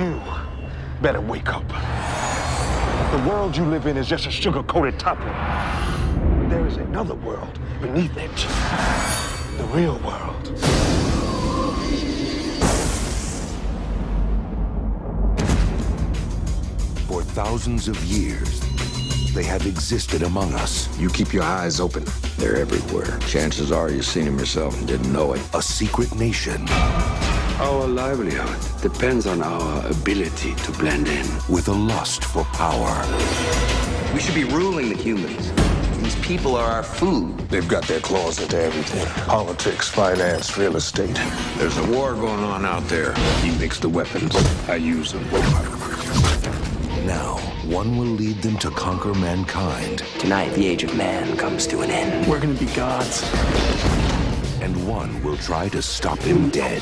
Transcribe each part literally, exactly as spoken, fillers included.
You better wake up. The world you live in is just a sugar-coated topping. There is another world beneath it. The real world. For thousands of years, they have existed among us. You keep your eyes open. They're everywhere. Chances are you've seen them yourself and didn't know it. A secret nation. Our livelihood depends on our ability to blend in. With a lust for power. We should be ruling the humans. These people are our food. They've got their claws into everything. Politics, finance, real estate. There's a war going on out there. He makes the weapons. I use them. Now, one will lead them to conquer mankind. Tonight, the age of man comes to an end. We're gonna be gods. And one will try to stop him dead.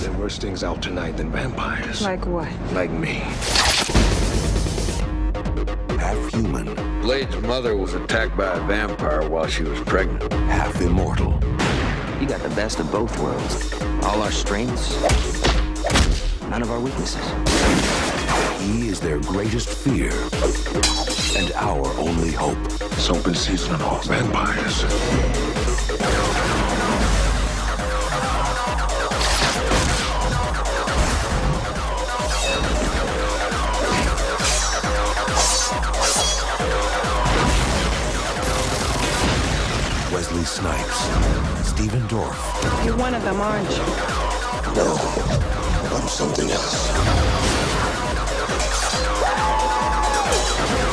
There are worse things out tonight than vampires. Like what? Like me. Half human. Blade's mother was attacked by a vampire while she was pregnant. Half immortal. You got the best of both worlds. All our strengths, none of our weaknesses. He is their greatest fear, and our only hope. It's open season on all vampires. Wesley Snipes, Stephen Dorff. You're one of them, aren't you? No, I'm something else. Come on.